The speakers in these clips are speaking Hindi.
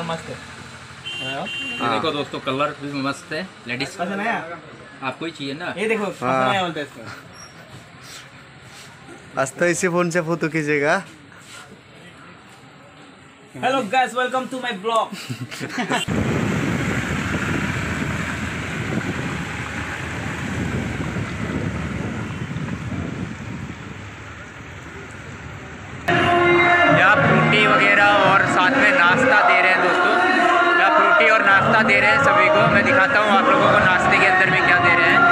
मस्त है। देखो दोस्तों कलर भी मस्त है, लेडीज पसंद आया आपको ही चाहिए ना। ये देखो पसंद आया बोलते हैं इसको। आज तो इसी फोन से फोटो खींचेगा। Hello guys, welcome to my blog. यहाँ फ्रूटी वगैरह और साथ में नाश्ता दे रहे हैं दोस्तों। यहाँ फ्रूटी और नाश्ता दे रहे हैं सभी को। मैं दिखाता हूँ आप लोगों को नाश्ते के अंदर में क्या दे रहे हैं,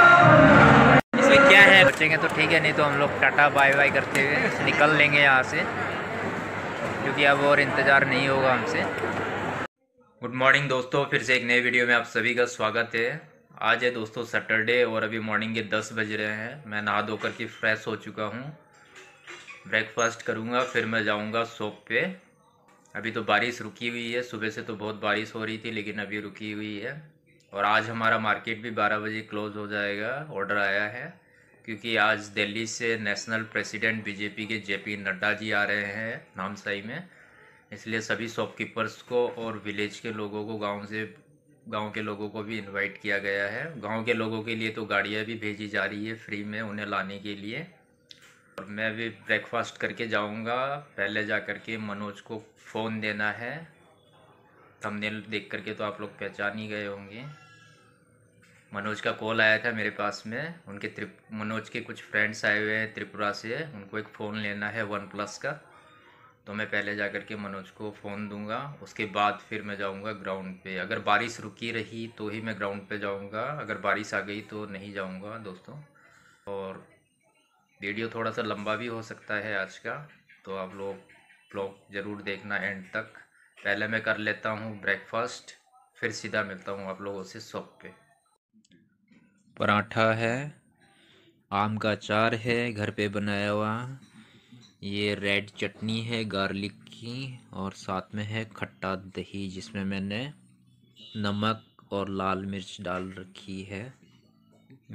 इसमें क्या है। बचेंगे तो ठीक है, नहीं तो हम लोग टाटा बाय बाय करते हुए निकल लेंगे यहाँ से, क्योंकि अब और इंतज़ार नहीं होगा हमसे। गुड मॉर्निंग दोस्तों, फिर से एक नए वीडियो में आप सभी का स्वागत है। आज है दोस्तों सैटरडे और अभी मॉर्निंग के 10 बज रहे हैं। मैं नहा धो करके फ्रेश हो चुका हूँ, ब्रेकफास्ट करूँगा, फिर मैं जाऊँगा शॉप पे। अभी तो बारिश रुकी हुई है, सुबह से तो बहुत बारिश हो रही थी लेकिन अभी रुकी हुई है। और आज हमारा मार्केट भी 12 बजे क्लोज हो जाएगा, ऑर्डर आया है, क्योंकि आज दिल्ली से नेशनल प्रेसिडेंट बीजेपी के जेपी नड्डा जी आ रहे हैं नामसाई में। इसलिए सभी शॉपकीपर्स को और विलेज के लोगों को, गाँव के लोगों को भी इन्वाइट किया गया है। गाँव के लोगों के लिए तो गाड़ियाँ भी भेजी जा रही है फ्री में उन्हें लाने के लिए। और मैं भी ब्रेकफास्ट करके जाऊंगा। पहले जा करके मनोज को फ़ोन देना है। थंबनेल देख करके तो आप लोग पहचान ही गए होंगे। मनोज का कॉल आया था मेरे पास में, मनोज के कुछ फ्रेंड्स आए हुए हैं त्रिपुरा से, उनको एक फ़ोन लेना है वन प्लस का। तो मैं पहले जा करके मनोज को फ़ोन दूंगा, उसके बाद फिर मैं जाऊंगा ग्राउंड पे। अगर बारिश रुकी रही तो ही मैं ग्राउंड पे जाऊंगा, अगर बारिश आ गई तो नहीं जाऊंगा दोस्तों। और वीडियो थोड़ा सा लंबा भी हो सकता है आज का, तो आप लोग ब्लॉग ज़रूर देखना एंड तक। पहले मैं कर लेता हूँ ब्रेकफास्ट, फिर सीधा मिलता हूँ आप लोगों से शॉप पे। पराठा है, आम का अचार है घर पे बनाया हुआ, ये रेड चटनी है गार्लिक की, और साथ में है खट्टा दही जिसमें मैंने नमक और लाल मिर्च डाल रखी है।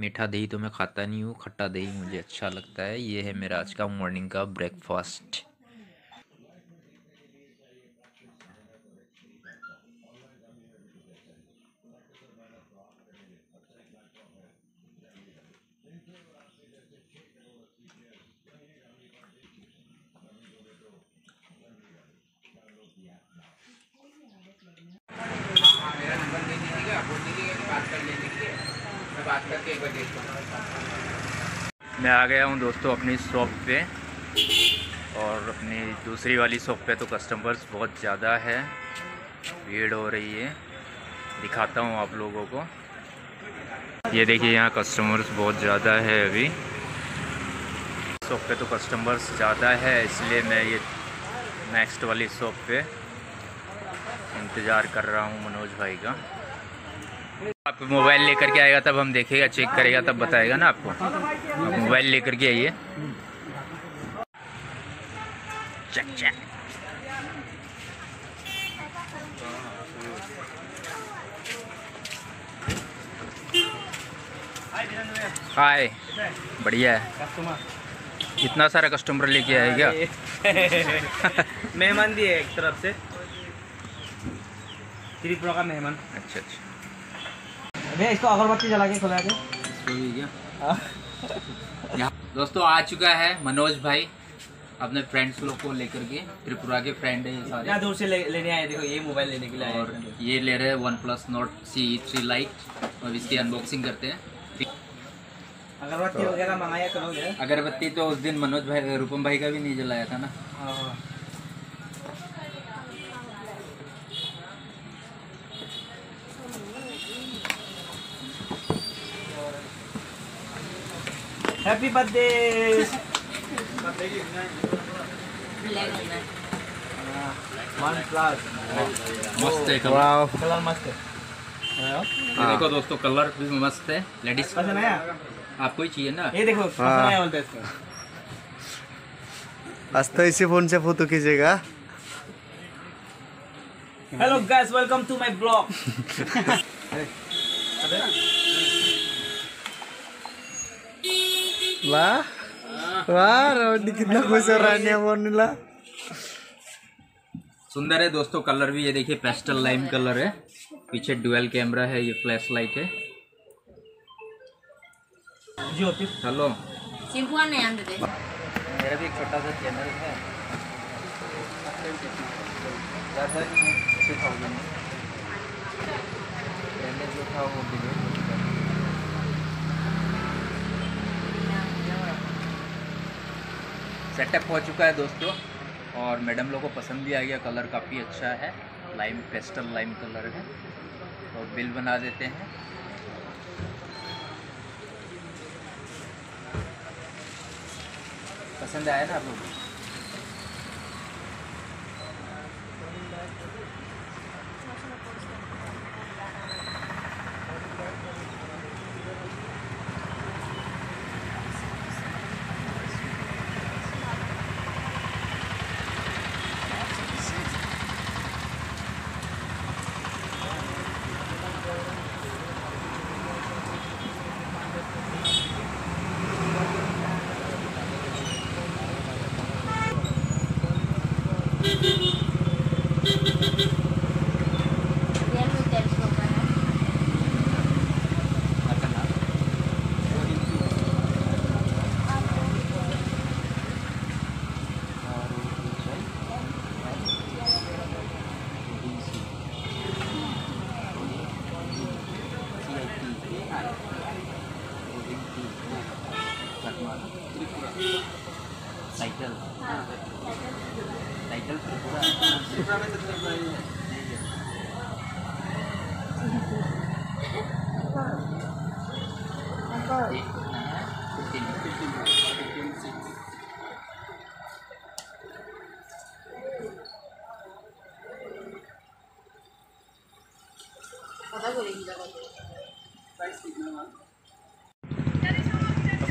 मीठा दही तो मैं खाता नहीं हूँ, खट्टा दही मुझे अच्छा लगता है। ये है मेरा आज का मॉर्निंग का ब्रेकफास्ट। मैं आ गया हूं दोस्तों अपनी शॉप पे, और अपनी दूसरी वाली शॉप पे तो कस्टमर्स बहुत ज़्यादा है, भीड़ हो रही है। दिखाता हूं आप लोगों को, ये देखिए यहाँ कस्टमर्स बहुत ज़्यादा है। अभी शॉप पे तो कस्टमर्स ज़्यादा है, इसलिए मैं ये नेक्स्ट वाली शॉप पे इंतज़ार कर रहा हूँ मनोज भाई का। आप मोबाइल लेकर के आएगा तब हम देखेगा, चेक करेगा तब बताएगा ना आपको। आप मोबाइल लेकर के आइए। हाय, बढ़िया है। इतना सारा कस्टमर लेके आएगा। मेहमान दिए एक तरफ से, त्रिपुरा का मेहमान। अच्छा अच्छा, भैया इसको अगरबत्ती जला के खुला दे। दोस्तों आ चुका है मनोज भाई अपने फ्रेंड्स लोग को लेकर के, त्रिपुरा के फ्रेंड है सारे। यहाँ दूर से लेने आए, देखो ये मोबाइल लेने के लिए आए हैं। ये ले रहे हैं one plus Nord C3 light, और इसकी अनबॉक्सिंग करते हैं। अगरबत्ती वगैरह मंगाया करोगे? अगरबत्ती तो उस दिन मनोज भाई, रूपम भाई का भी नहीं जलाया था ना। Happy birthday. वन प्लस मस्त है, कलर मस्त है। ये देखो दोस्तों कलर भी मस्त है, लेडीज पसंद आया आपको ही चाहिए ना। ये देखो पसंद आया बोलते हैं इसको। आज तो इसी फोन से फोटो खींचेगा। Hello guys, welcome to my blog. वाह वाह, कितना खुश हो रहा है। सुंदर है दोस्तों। कलर भी ये देखिए पेस्टल लाइम कलर है, पीछे डुअल कैमरा है, ये फ्लैश लाइट है। हेलो, मेरा भी एक छोटा सा चैनल है, ज़्यादा नहीं, 6000 पहले जो था वो डिलीट। सेटअप हो चुका है दोस्तों और मैडम लोगों को पसंद भी आ गया, कलर काफ़ी अच्छा है, लाइम पेस्टल लाइम कलर है। और बिल बना देते हैं। पसंद आया ना आप लोगों को?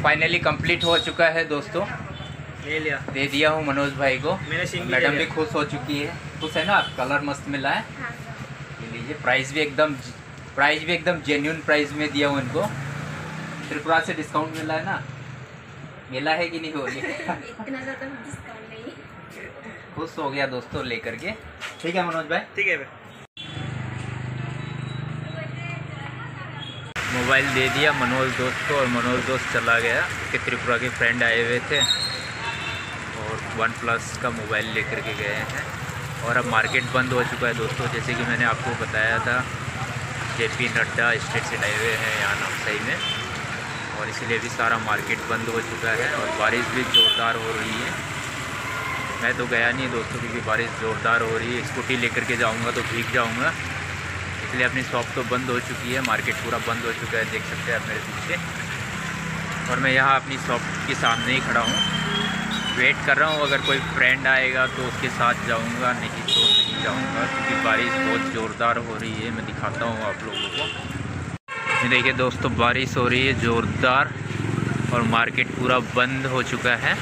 फाइनली कंप्लीट हो चुका है दोस्तों, ले लिया, दे दिया हूँ मनोज भाई को। मैडम भी खुश हो चुकी है। खुश है ना आप? कलर मस्त मिला है। हाँ। ये लीजिए, प्राइस भी एकदम जेन्यून प्राइस में दिया हूँ इनको। त्रिपुरा से डिस्काउंट मिला है ना? मिला है कि नहीं? हो गया इतना ज़्यादा डिस्काउंट नहीं। खुश हो गया दोस्तों लेकर के। ठीक है मनोज भाई, ठीक है भाई। मोबाइल दे दिया मनोज दोस्त को और मनोज दोस्त चला गया, उसके त्रिपुरा के फ्रेंड आए हुए थे और वन प्लस का मोबाइल लेकर के गए हैं। और अब मार्केट बंद हो चुका है दोस्तों, जैसे कि मैंने आपको बताया था। जेपी नड्डा स्टेट से आए हुए हैं यहाँ नामसाई में और इसलिए भी सारा मार्केट बंद हो चुका है और बारिश भी ज़ोरदार हो रही है। मैं तो गया नहीं दोस्तों क्योंकि बारिश ज़ोरदार हो रही है, स्कूटी लेकर के जाऊँगा तो भीग जाऊँगा, इसलिए अपनी शॉप तो बंद हो चुकी है, मार्केट पूरा बंद हो चुका है, देख सकते हैं आप मेरे पीछे। और मैं यहाँ अपनी शॉप के सामने ही खड़ा हूँ, वेट कर रहा हूँ, अगर कोई फ्रेंड आएगा तो उसके साथ जाऊँगा, नहीं तो नहीं जाऊँगा क्योंकि बारिश बहुत ज़ोरदार हो रही है। मैं दिखाता हूँ आप लोगों को। देखिए दोस्तों, बारिश हो रही है ज़ोरदार और मार्केट पूरा बंद हो चुका है।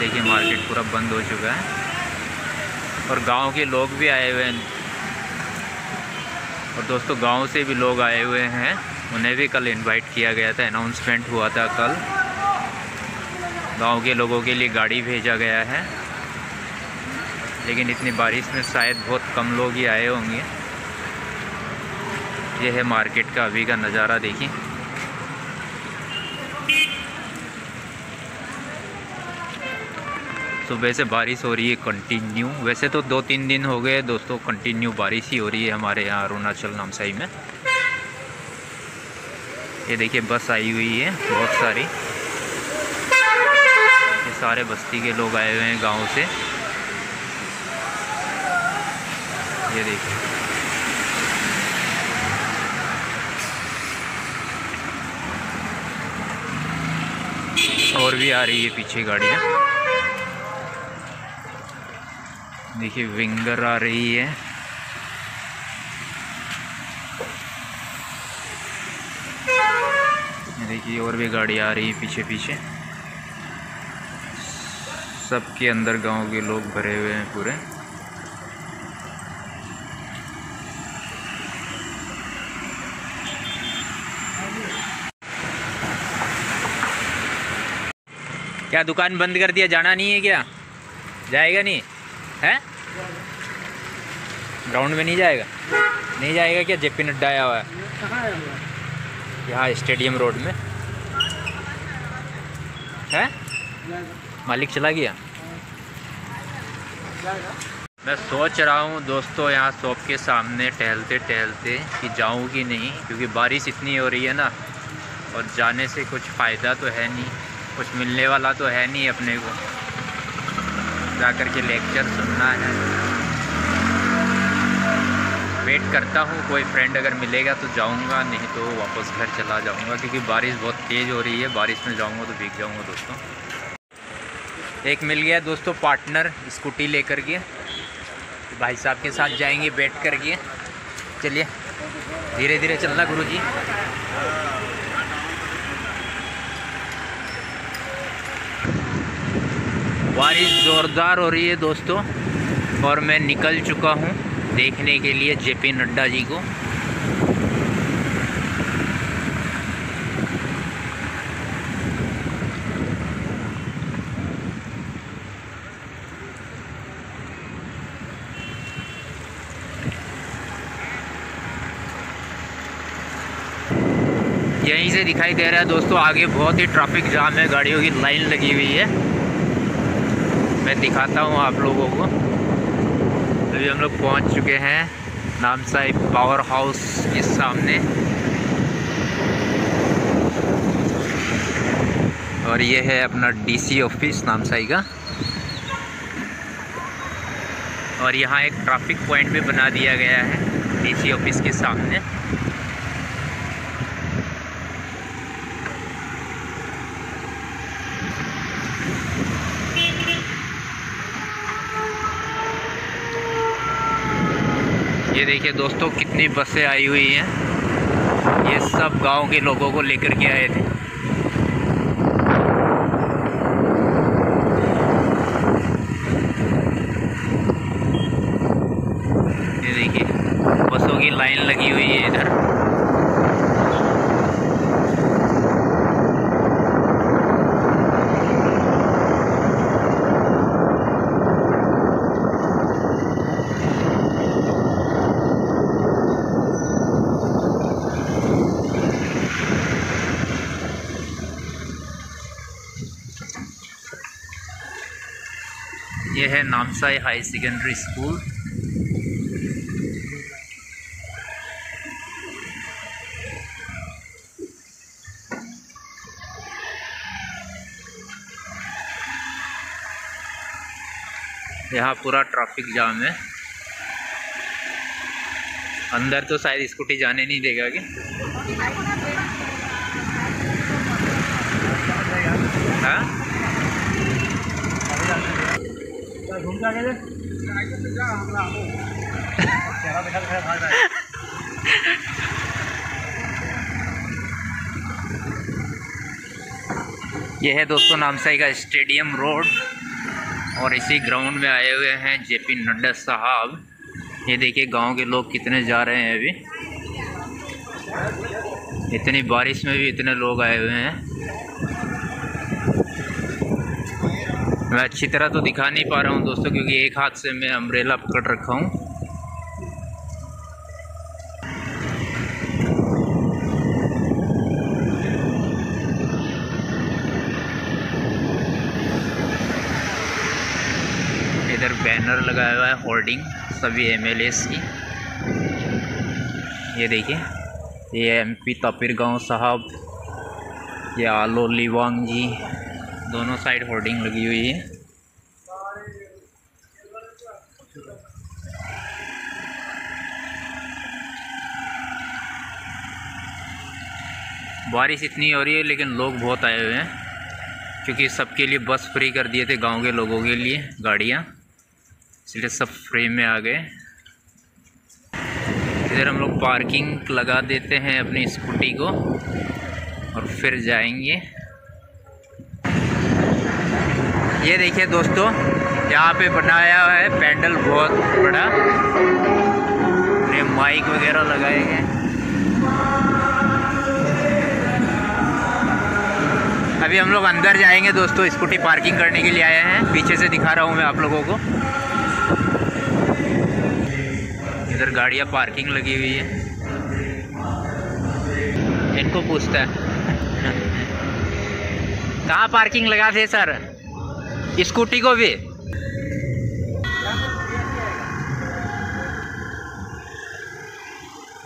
देखिए मार्केट पूरा बंद हो चुका है और गांव के लोग भी आए हुए हैं। और दोस्तों गांव से भी लोग आए हुए हैं, उन्हें भी कल इनवाइट किया गया था, अनाउंसमेंट हुआ था कल। गांव के लोगों के लिए गाड़ी भेजा गया है, लेकिन इतनी बारिश में शायद बहुत कम लोग ही आए होंगे। ये है मार्केट का अभी का नज़ारा, देखिए। सुबह से बारिश हो रही है कंटिन्यू, वैसे तो 2-3 दिन हो गए दोस्तों कंटिन्यू बारिश ही हो रही है हमारे यहाँ अरुणाचल नामसाई में। ये देखिए बस आई हुई है बहुत सारी, ये सारे बस्ती के लोग आए हुए हैं गांव से। ये देखिए और भी आ रही है पीछे गाड़ियाँ, देखिए विंगर आ रही है। देखिए और भी गाड़ी आ रही है पीछे पीछे, सबके अंदर गांव के लोग भरे हुए हैं पूरे। क्या दुकान बंद कर दिया, जाना नहीं है क्या? जाएगा नहीं है, ग्राउंड में नहीं जाएगा, नहीं जाएगा क्या? जेपी नड्डा आया हुआ है यहाँ स्टेडियम रोड में है, मालिक चला गया। मैं सोच रहा हूँ दोस्तों यहाँ शॉप के सामने टहलते टहलते कि जाऊँ कि नहीं, क्योंकि बारिश इतनी हो रही है ना, और जाने से कुछ फ़ायदा तो है नहीं, कुछ मिलने वाला तो है नहीं, अपने को जा कर के लेक्चर सुनना है। वेट करता हूँ कोई फ्रेंड अगर मिलेगा तो जाऊँगा, नहीं तो वापस घर चला जाऊँगा, क्योंकि बारिश बहुत तेज़ हो रही है, बारिश में जाऊँगा तो भीग जाऊँगा दोस्तों। एक मिल गया दोस्तों पार्टनर स्कूटी लेकर के, भाई साहब के साथ जाएंगे बैठ कर के। चलिए धीरे धीरे चलना गुरुजी। बारिश ज़ोरदार हो रही है दोस्तों, और मैं निकल चुका हूँ देखने के लिए जेपी नड्डा जी को। यहीं से दिखाई दे रहा है दोस्तों आगे बहुत ही ट्रैफिक जाम है, गाड़ियों की लाइन लगी हुई है। मैं दिखाता हूँ आप लोगों को। अभी हम लोग पहुँच चुके हैं नामसाई पावर हाउस के सामने, और ये है अपना डीसी ऑफिस नामसाई का। और यहाँ एक ट्रैफिक पॉइंट भी बना दिया गया है डीसी ऑफिस के सामने। ये देखिए दोस्तों कितनी बसें आई हुई हैं, ये सब गांव के लोगों को लेकर के आए थे। ये देखिए बसों की लाइन लगी हुई है इधर। ये है नामसाई हाई सेकेंडरी स्कूल। यहाँ पूरा ट्रैफिक जाम है, अंदर तो शायद स्कूटी जाने नहीं देगा कि हाँ। यह है दोस्तों नामसाई का स्टेडियम रोड, और इसी ग्राउंड में आए हुए हैं जेपी नड्डा साहब। ये देखिए गांव के लोग कितने जा रहे हैं, अभी इतनी बारिश में भी इतने लोग आए हुए हैं। मैं अच्छी तरह तो दिखा नहीं पा रहा हूँ दोस्तों, क्योंकि एक हाथ से मैं अम्ब्रेला पकड़ रखा हूँ। इधर बैनर लगाया हुआ है, होर्डिंग सभी एमएलएस की। ये देखिए ये एमपी तापिर गांव साहब, ये आलो लिवांग जी, दोनों साइड होर्डिंग लगी हुई है। बारिश इतनी हो रही है लेकिन लोग बहुत आए हुए हैं, क्योंकि सबके लिए बस फ्री कर दिए थे गांव के लोगों के लिए गाड़ियां, इसलिए सब फ्री में आ गए। इधर हम लोग पार्किंग लगा देते हैं अपनी स्कूटी को और फिर जाएंगे। ये देखिए दोस्तों यहाँ पे बनाया है पैंडल बहुत बड़ा, माइक वगैरह लगाए हैं अभी हम लोग अंदर जाएंगे दोस्तों, स्कूटी पार्किंग करने के लिए आए हैं। पीछे से दिखा रहा हूँ मैं आप लोगों को, इधर गाड़ियाँ पार्किंग लगी हुई है। इनको पूछता है कहाँ पार्किंग लगा थे सर स्कूटी को भी।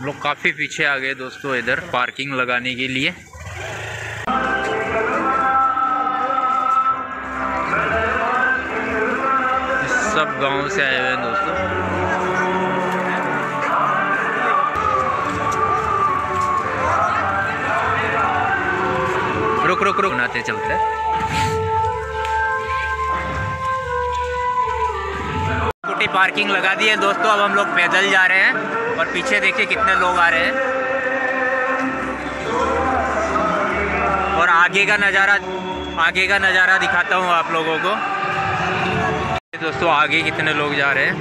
लोग काफ़ी पीछे आ गए दोस्तों इधर पार्किंग लगाने के लिए। सब गांव से आए हुए हैं दोस्तों। रुक रुक रुक नाते चलते हैं। स्कूटी पार्किंग लगा दी है दोस्तों, अब हम लोग पैदल जा रहे हैं। और पीछे देखिए कितने लोग आ रहे हैं। और आगे का नज़ारा दिखाता हूँ आप लोगों को दोस्तों। आगे कितने लोग जा रहे हैं।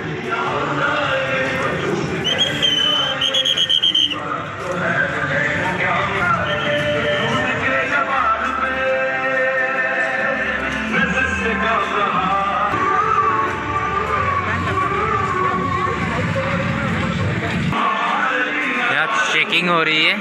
चेकिंग हो रही है।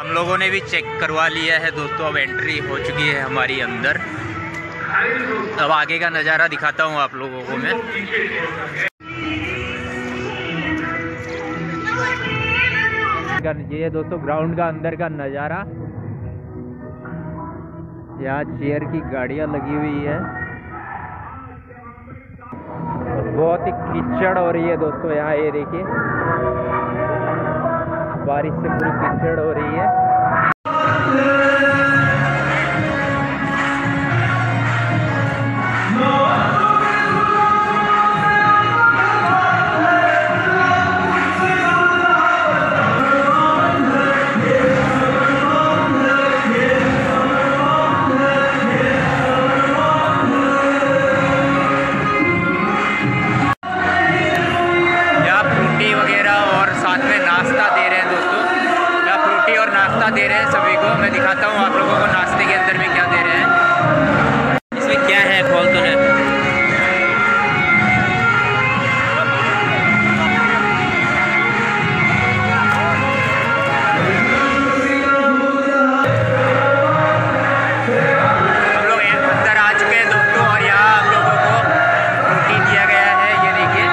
हम लोगों ने भी चेक करवा लिया है दोस्तों, अब एंट्री हो चुकी है हमारी अंदर। अब आगे का नज़ारा दिखाता हूँ आप लोगों को मैं। ये है दोस्तों ग्राउंड का अंदर का नज़ारा। यहाँ चेयर की गाड़ियाँ लगी हुई है। बहुत ही कीचड़ हो रही है दोस्तों यहाँ, ये देखिए बारिश से पूरी कीचड़ हो रही है। नाश्ता दे रहे हैं सभी को, मैं दिखाता हूँ आप लोगों को नाश्ते के अंदर में क्या दे रहे हैं। इसमें क्या है खोल तो है। हम लोग अंदर आ चुके हैं दोस्तों और यहाँ आप लोगों को रोटी दिया गया है। ये देखिए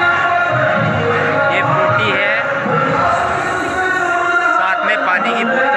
ये रोटी है, साथ में पानी की बोतल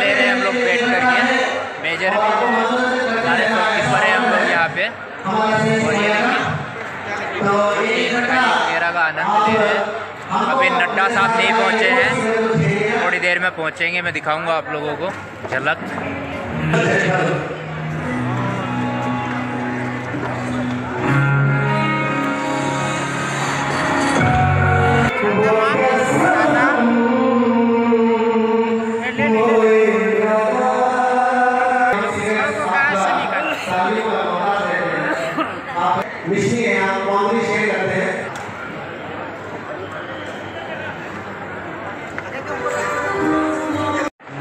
ले रहे हैं हम लोग बैठ करके मेजर सारे चौकी पर है हम लोग यहाँ पे। और ये देखिए मेरा का आनंद ले रहे हैं। अभी नड्डा साहब नहीं पहुँचे हैं, थोड़ी देर में पहुँचेंगे, मैं दिखाऊंगा आप लोगों को झलक।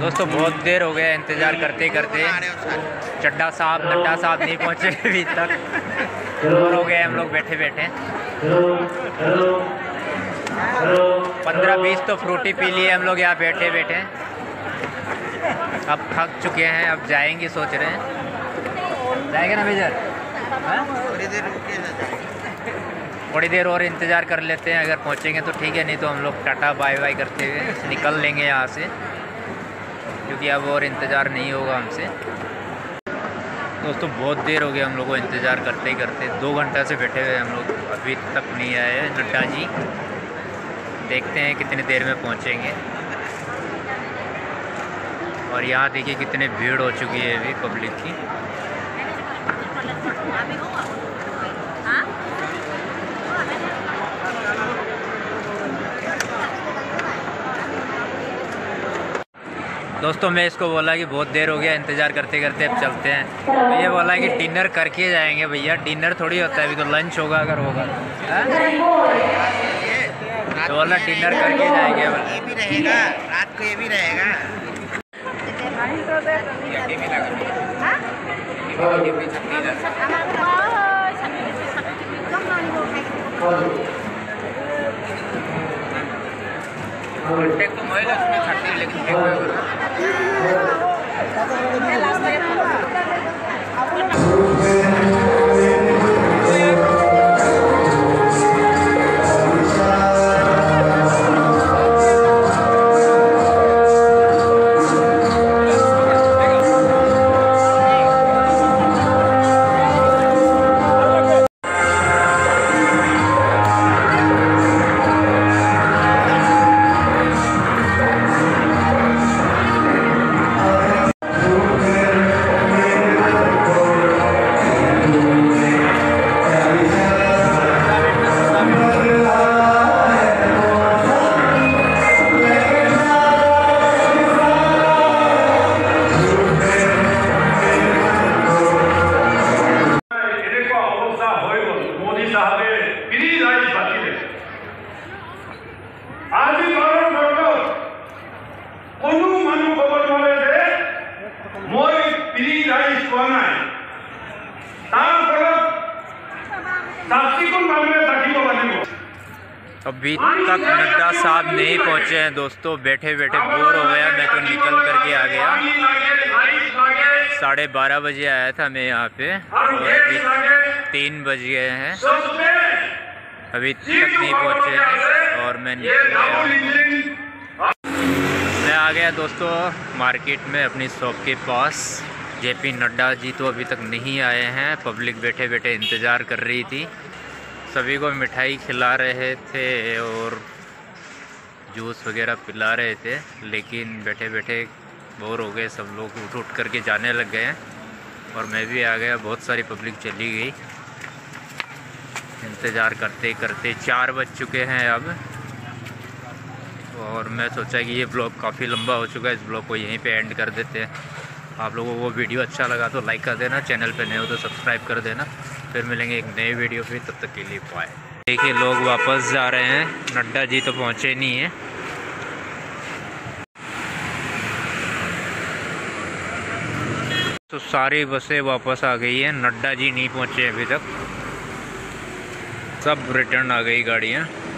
दोस्तों बहुत देर हो गया इंतजार करते करते, चड्डा साहब नड्डा साहब नहीं पहुँचे अभी तक, दूर हो गए हम लोग बैठे बैठे। 15-20 तो फ्रूटी पी लिए हम लोग यहाँ बैठे बैठे, अब थक चुके हैं, अब जाएंगे सोच रहे हैं। जाएंगे ना मेजर? थोड़ी देर और इंतज़ार कर लेते हैं, अगर पहुँचेंगे तो ठीक है, नहीं तो हम लोग टाटा बाय बाय करते हुए निकल लेंगे यहाँ से, क्योंकि अब और इंतज़ार नहीं होगा हमसे। दोस्तों बहुत देर हो गया हम लोग को इंतज़ार करते करते, 2 घंटा से बैठे हुए हम लोग, अभी तक नहीं आए हैं नड्डा जी। देखते हैं कितनी देर में पहुंचेंगे। और यहाँ देखिए कितनी भीड़ हो चुकी है अभी पब्लिक की। दोस्तों मैं इसको बोला कि बहुत देर हो गया इंतज़ार करते करते, अब चलते हैं। तो ये बोला कि डिनर करके जाएंगे। भैया डिनर थोड़ी होता है, अभी तो लंच होगा अगर होगा। तो बोला डिनर करके जाएंगे, ये भी रहेगा रात को, ये भी रहेगा। अभी तक नड्डा साहब नहीं पहुंचे हैं दोस्तों, बैठे बैठे बोर हो गया, मैं तो निकल करके आ गया। 12:30 बजे आया था मैं यहाँ पे और अभी 3 बज गए हैं, अभी तक नहीं पहुंचे हैं और मैं निकल गया। मैं आ गया दोस्तों मार्केट में अपनी शॉप के पास। जेपी नड्डा जी तो अभी तक नहीं आए हैं, पब्लिक बैठे बैठे इंतज़ार कर रही थी, सभी को मिठाई खिला रहे थे और जूस वगैरह पिला रहे थे, लेकिन बैठे बैठे बोर हो गए, सब लोग उठ उठ करके जाने लग गए और मैं भी आ गया। बहुत सारी पब्लिक चली गई इंतज़ार करते करते। 4 बज चुके हैं अब और मैं सोचा कि ये ब्लॉग काफ़ी लंबा हो चुका है, इस ब्लॉग को यहीं पे एंड कर देते हैं। आप लोगों को वीडियो अच्छा लगा तो लाइक कर देना, चैनल पे नए हो तो सब्सक्राइब कर देना। फिर मिलेंगे एक नए वीडियो पे, तब तक के लिए बाय। देखिए लोग वापस जा रहे हैं, नड्डा जी तो पहुँचे नहीं हैं। तो सारी बसें वापस आ गई हैं, नड्डा जी नहीं पहुँचे अभी तक, सब रिटर्न आ गई गाड़ियाँ।